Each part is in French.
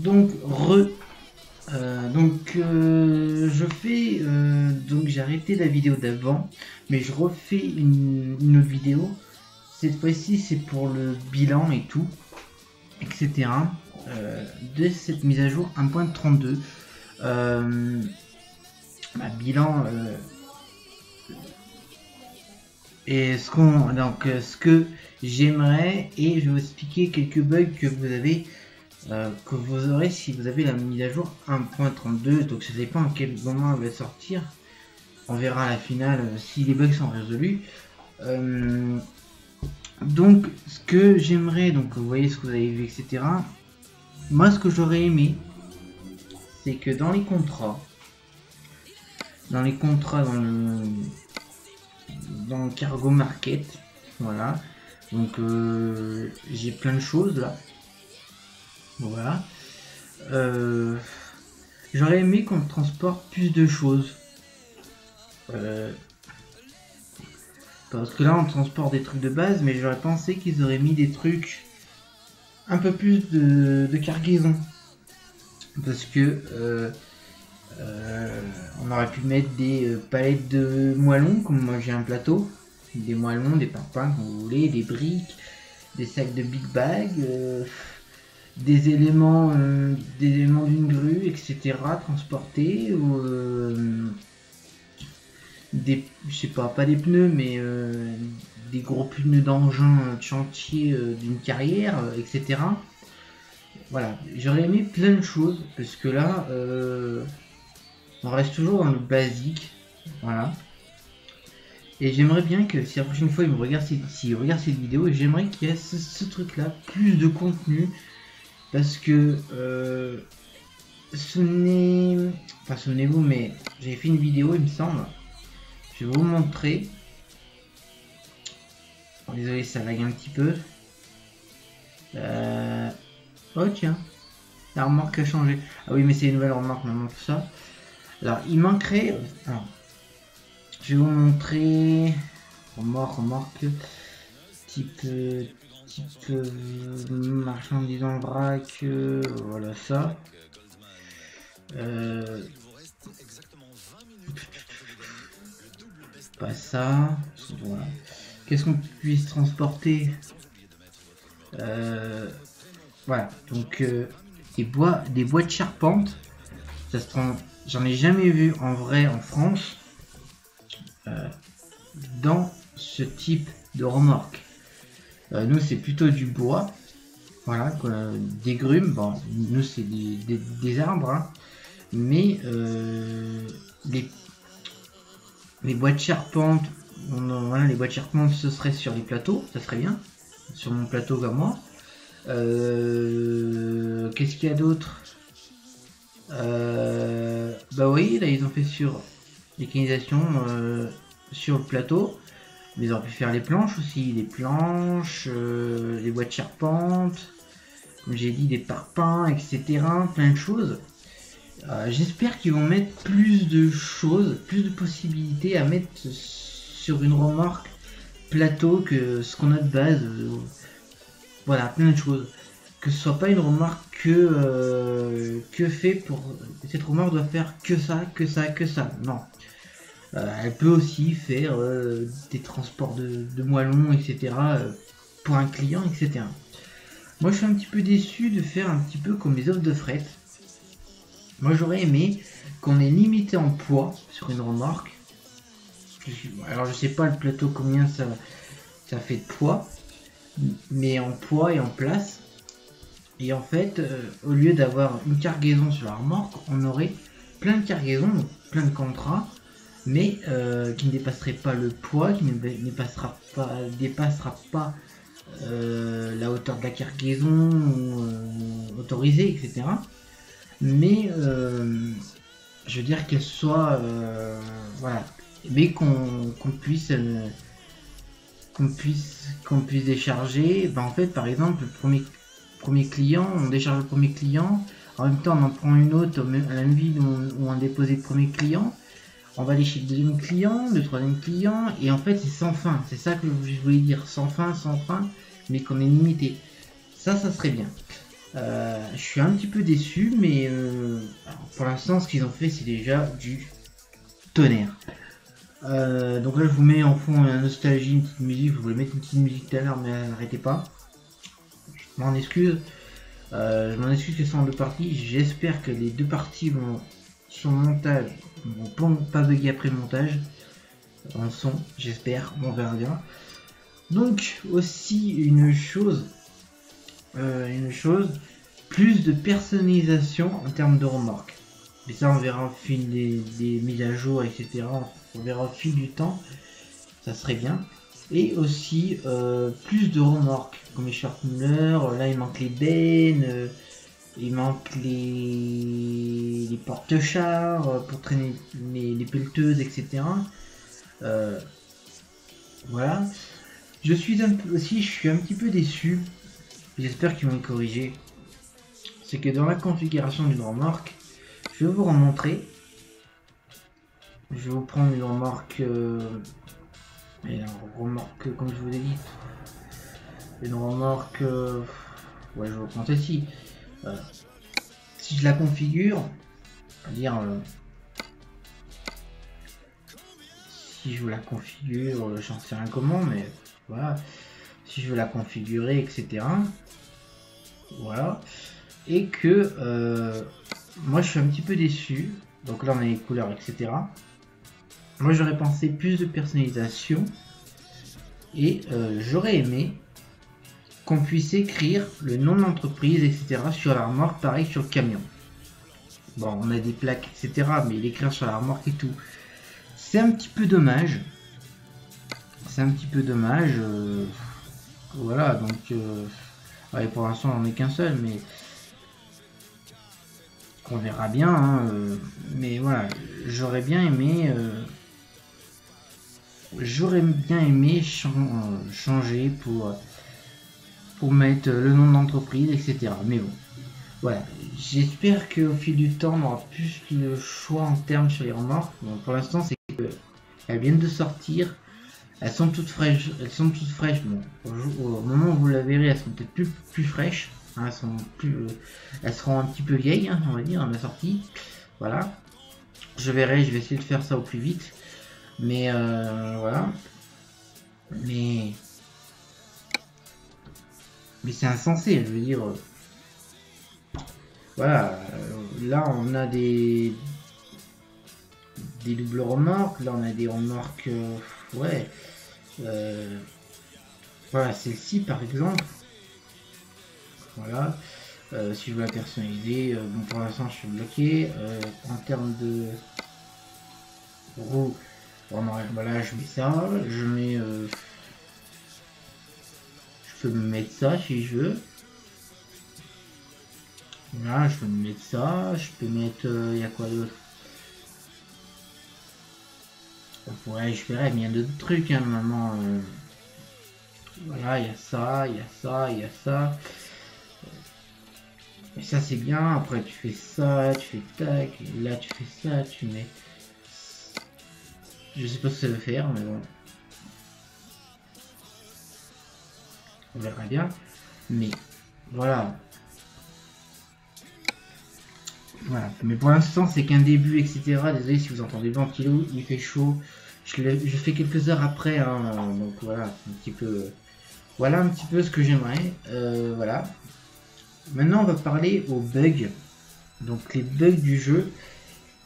Donc je fais donc j'ai arrêté la vidéo d'avant, mais je refais une autre vidéo. Cette fois-ci, c'est pour le bilan et tout, etc. De cette mise à jour 1.32. Bilan et ce qu'on ce que j'aimerais, et je vais vous expliquer quelques bugs que vous avez que vous aurez si vous avez la mise à jour 1.32. donc ça dépend à quel moment elle va sortir, on verra à la finale si les bugs sont résolus. Donc ce que j'aimerais, donc vous voyez ce que vous avez vu, etc. Moi ce que j'aurais aimé, c'est que dans les contrats, dans le cargo market, voilà, donc j'ai plein de choses là. Voilà, j'aurais aimé qu'on transporte plus de choses, parce que là on transporte des trucs de base, mais j'aurais pensé qu'ils auraient mis des trucs un peu plus de cargaison, parce que on aurait pu mettre des palettes de moellons, comme moi j'ai un plateau, des moellons, des parpaings, comme vous voulez, des briques, des sacs de big bag, des éléments d'une grue, etc. transportés, ou je sais pas des pneus, mais des gros pneus d'engin de chantier, d'une carrière, etc. Voilà, j'aurais aimé plein de choses, parce que là on reste toujours dans le basique, voilà. Et j'aimerais bien que si la prochaine fois il me regarde, s'il regarde cette vidéo, j'aimerais qu'il y ait ce truc là, plus de contenu, parce que souvenez-vous, mais j'ai fait une vidéo, il me semble, je vais vous montrer. Bon, désolé, ça vague un petit peu. Oh tiens, la remorque a changé. Ah oui, mais c'est une nouvelle remorque maintenant pour ça. Alors il manquerait, alors, je vais vous montrer remorque type marchandise en vrac, voilà ça. Pas ça, voilà. Qu'est-ce qu'on puisse transporter, voilà, donc des bois de charpente, ça se transforme. J'en ai jamais vu en vrai en France, dans ce type de remorque. Nous c'est plutôt du bois, voilà, quoi, des grumes, bon, nous c'est des arbres, hein, mais les bois de charpente, voilà, les bois de charpente, ce serait sur les plateaux, ça serait bien, sur mon plateau comme moi. Qu'est-ce qu'il y a d'autre? Bah oui, là ils ont fait sur l'équinisation, sur le plateau, mais ils auraient pu faire les planches aussi, les planches, les boîtes de charpente, comme j'ai dit, des parpaings, etc. Plein de choses. J'espère qu'ils vont mettre plus de choses, plus de possibilités à mettre sur une remorque plateau que ce qu'on a de base. Voilà, plein de choses. Que ce soit pas une remorque que fait pour cette remorque doit faire que ça, que ça, que ça. Non, elle peut aussi faire des transports de moellons, etc. Pour un client, etc. Moi, je suis un petit peu déçu de faire un petit peu comme les offres de fret. Moi, j'aurais aimé qu'on ait limité en poids sur une remorque. Alors, je sais pas le plateau combien ça fait de poids, mais en poids et en place. Et en fait, au lieu d'avoir une cargaison sur la remorque, on aurait plein de cargaisons, donc plein de contrats, mais qui ne dépasseraient pas le poids, qui ne dépassera pas la hauteur de la cargaison autorisée, etc. Mais je veux dire qu'elle soit, voilà, mais qu'on puisse décharger. Ben, en fait, par exemple, le premier client, on décharge le premier client, en même temps on en prend une autre à la même ville où on a déposé le premier client, on va aller chez le deuxième client, le troisième client, et en fait c'est sans fin, c'est ça que je voulais dire, sans fin, mais qu'on est limité, ça serait bien. Je suis un petit peu déçu, mais pour l'instant, ce qu'ils ont fait, c'est déjà du tonnerre. Donc là, je vous mets en fond la nostalgie, une petite musique. Je voulais mettre une petite musique tout à l'heure, mais n'arrêtez pas. Je m'en excuse. Je m'en excuse que ce soit en deux parties. J'espère que les deux parties vont sur montage, vont pas bugger après le montage. En son, j'espère, on verra bien. Donc aussi une chose, plus de personnalisation en termes de remorque. Et ça on verra au fil des mises à jour, etc. On verra au fil du temps, ça serait bien. Et aussi plus de remorques, comme les sharpeners, là il manque les bennes, il manque les porte-chars pour traîner les pelleteuses, etc. Voilà. Je suis un petit peu déçu. J'espère qu'ils vont le corriger. C'est que dans la configuration d'une remorque, je vais vous remontrer. Je vais vous prendre une remorque. Comme je vous l'ai dit, une remorque, ouais, je vais reprendre celle-ci. Si je la configure, c'est-à-dire, si je la configure, j'en sais rien comment, mais voilà, si je veux la configurer, etc. Voilà, et que moi je suis un petit peu déçu. Donc là on a les couleurs, etc. Moi j'aurais pensé plus de personnalisation et j'aurais aimé qu'on puisse écrire le nom de l'entreprise, etc. sur la remorque, pareil sur le camion. Bon, on a des plaques, etc. mais l'écrire sur la remorque et tout, c'est un petit peu dommage. C'est un petit peu dommage. Voilà, donc ouais, pour l'instant on n'en est qu'un seul, mais on verra bien. Hein, mais voilà, j'aurais bien aimé. J'aurais bien aimé changer pour mettre le nom de l'entreprise, etc. Mais bon, voilà. J'espère qu'au fil du temps, on aura plus de choix en termes sur les remorques. Bon, pour l'instant, c'est qu'elles viennent de sortir. Elles sont toutes fraîches. Bon, au moment où vous la verrez, elles sont peut-être plus fraîches. Hein, elles seront un petit peu vieilles, hein, on va dire, à la sortie. Voilà. Je vais essayer de faire ça au plus vite. Mais voilà, mais c'est insensé, je veux dire, voilà, là on a des doubles remorques, là on a des remorques, ouais, voilà, celle-ci par exemple, voilà, si je veux la personnaliser, bon pour l'instant je suis bloqué, en termes de roues. Voilà, je mets ça, je peux me mettre ça si je veux. Là, je peux me mettre ça, je peux mettre, il y a quoi d'autre? On pourrait, je verrais, mais il y a d'autres trucs, hein, maman. Voilà, il y a ça, il y a ça, il y a ça. Et ça, c'est bien, après tu fais ça, tu fais tac, et là tu fais ça, tu mets... Je sais pas ce que ça veut faire, mais bon. On verra bien. Mais voilà. Voilà. Mais pour l'instant, c'est qu'un début, etc. Désolé si vous entendez le ventilo, il fait chaud. Je fais quelques heures après. Hein, donc voilà, un petit peu. Voilà un petit peu ce que j'aimerais. Voilà. Maintenant, on va parler aux bugs. Donc les bugs du jeu.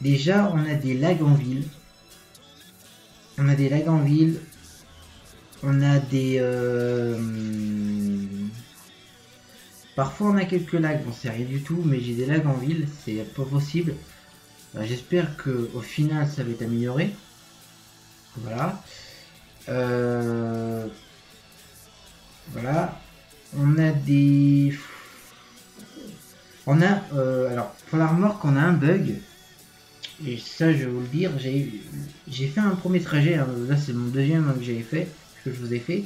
Déjà, on a des lags en ville. On a des lags en ville, on a des... Parfois on a quelques lags, bon c'est rien du tout, mais j'ai des lags en ville, c'est pas possible. J'espère que au final ça va être amélioré. Voilà. Voilà. On a des... On a... alors pour la remorque on a un bug. Et ça, je vais vous le dire, j'ai fait un premier trajet, hein, là c'est mon deuxième hein, que j'avais fait, que je vous ai fait.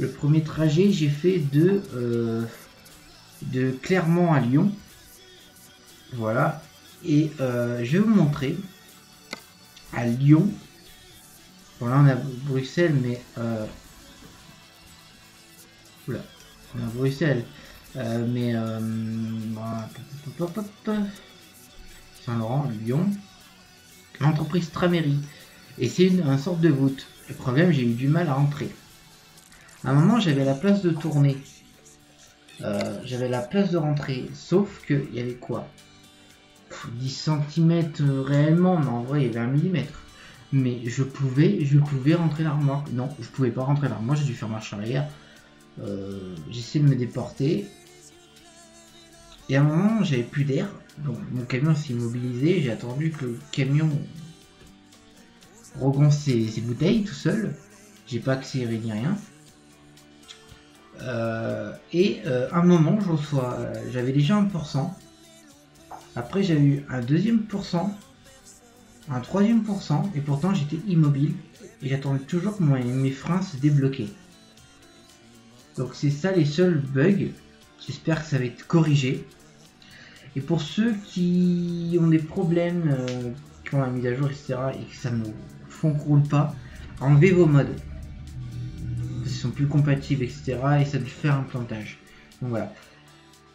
Le premier trajet, j'ai fait de Clermont à Lyon. Voilà. Et je vais vous montrer à Lyon. Bon, là on a Bruxelles, mais... Oula, on a Bruxelles. Saint-Laurent, Lyon, l'entreprise Tramery, et c'est une sorte de voûte. Le problème, j'ai eu du mal à entrer. À un moment, j'avais la place de tourner, j'avais la place de rentrer, sauf que il y avait quoi, 10 cm réellement, mais en vrai il y avait 1 mm. Mais je pouvais rentrer l'armoire. Non, je pouvais pas rentrer l'armoire, j'ai dû faire marche arrière. J'essaie de me déporter. Et à un moment, j'avais plus d'air. Donc mon camion s'est immobilisé. J'ai attendu que le camion regonce ses bouteilles tout seul. J'ai pas accéléré ni rien. À un moment, je reçois. J'avais déjà 1%. Après, j'ai eu un deuxième pourcent. Un troisième pourcent, et pourtant j'étais immobile et j'attendais toujours que mes freins se débloquaient. Donc c'est ça les seuls bugs. J'espère que ça va être corrigé. Et pour ceux qui ont des problèmes, qui ont la mise à jour, etc., et que ça ne roule pas, enlevez vos mods. Ils sont plus compatibles, etc., et ça doit faire un plantage. Donc voilà.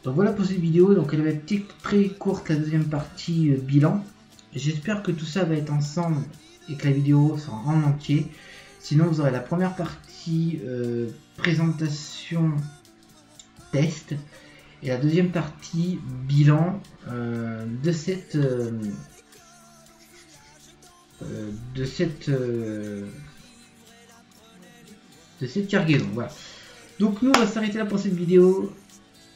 Donc voilà pour cette vidéo. Donc elle va être très courte, la deuxième partie bilan. J'espère que tout ça va être ensemble et que la vidéo sera en entier. Sinon, vous aurez la première partie présentation test et la deuxième partie bilan de cette cargaison. Voilà. Donc nous, on va s'arrêter là pour cette vidéo.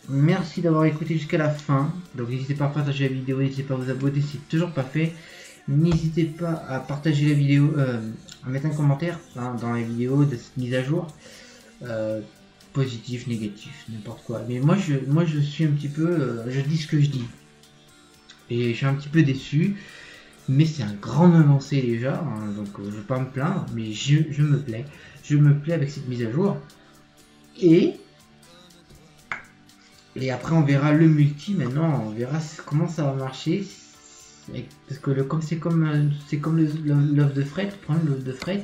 Merci d'avoir écouté jusqu'à la fin. Donc n'hésitez pas à partager la vidéo, n'hésitez pas à vous abonner si c'est toujours pas fait. N'hésitez pas à partager la vidéo, à mettre un commentaire dans la vidéo de cette mise à jour. Positif, négatif, n'importe quoi. Mais moi je suis un petit peu, je dis ce que je dis. Et je suis un petit peu déçu. Mais c'est un grand avancé déjà, hein, donc je ne vais pas me plaindre. Mais je me plais. Je me plais avec cette mise à jour. Et après on verra le multi, maintenant on verra comment ça va marcher. Parce que c'est comme l'offre de fret, prendre l'offre de fret.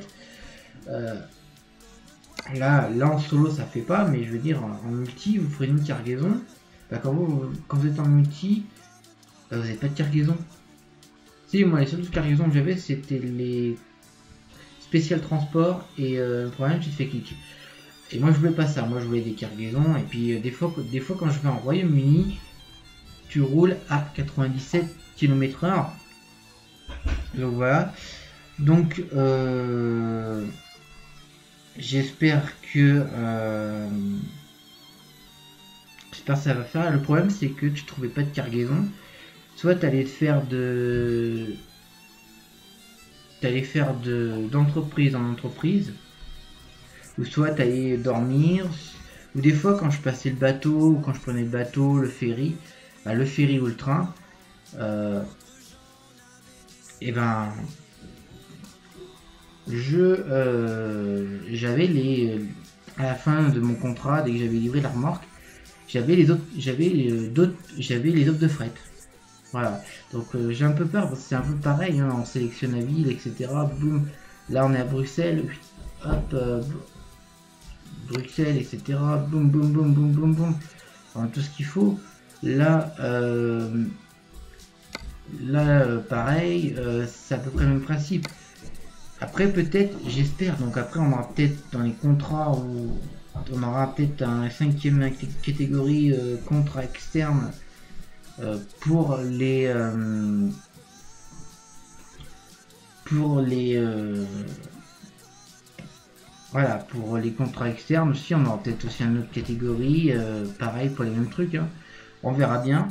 Là en solo ça fait pas, mais je veux dire en multi vous ferez une cargaison. Bah, quand vous êtes en multi, bah, vous n'avez pas de cargaison. Si, moi les seules cargaisons que j'avais c'était les spécial transport et le problème tu te fais clic. Et moi je voulais pas ça, moi je voulais des cargaisons. Et puis des fois quand je vais en Royaume-Uni, tu roules à 97 km/h. Donc voilà. Donc j'espère que ça va faire. Le problème c'est que tu trouvais pas de cargaison. Soit t'allais faire d'entreprise en entreprise. Ou soit t'allais dormir, ou des fois quand je passais le bateau, ou quand je prenais le bateau, le ferry, bah le ferry ou le train, et ben j'avais à la fin de mon contrat, dès que j'avais livré la remorque, j'avais les offres de fret. Voilà, donc j'ai un peu peur parce que c'est un peu pareil, hein, on sélectionne la ville, etc. Boum, là on est à Bruxelles, hop. Bruxelles, etc. Boum, boum, boum, boum, boum, boum. Enfin, tout ce qu'il faut. Là, pareil, c'est à peu près le même principe. Après, peut-être, j'espère. Donc après, on aura peut-être dans les contrats où on aura peut-être un 5e catégorie contrat externe Voilà, pour les contrats externes, si on aura peut-être aussi une autre catégorie, pareil pour les mêmes trucs, hein. On verra bien.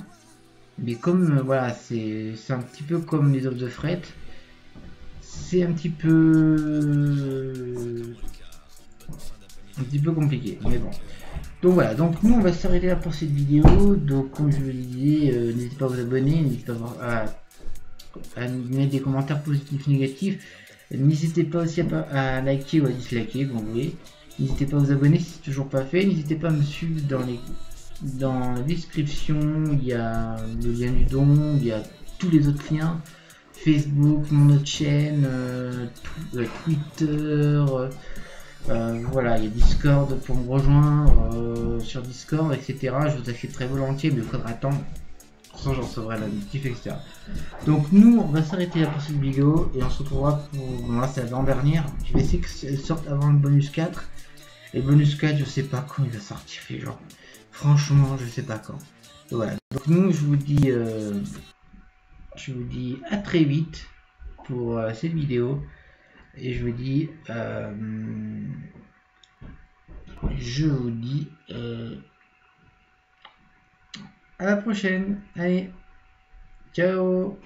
Mais comme, voilà, c'est un petit peu comme les offres de fret, c'est un petit peu compliqué, mais bon. Donc voilà, donc nous on va s'arrêter là pour cette vidéo. Donc comme je vous le disais, n'hésitez pas à vous abonner, n'hésitez pas à mettre des commentaires positifs, négatifs. N'hésitez pas aussi à liker ou à disliker, comme vous voulez. N'hésitez pas à vous abonner si c'est toujours pas fait. N'hésitez pas à me suivre dans la description. Il y a le lien du don, il y a tous les autres liens. Facebook, mon autre chaîne, Twitter, Voilà, il y a Discord pour me rejoindre sur Discord, etc. Je vous accepte très volontiers, mais il faudra attendre. Sans j'en saurai la notif, etc. Donc nous, on va s'arrêter là pour cette vidéo et on se retrouvera pour... Là, c'est l'avant-dernière. Je vais essayer qu'elle sorte avant le bonus 4. Et le bonus 4, je sais pas quand il va sortir, les gens. Franchement, je sais pas quand. Et voilà. Donc nous, je vous dis à très vite pour cette vidéo. Et je vous dis à la prochaine. Allez, ciao.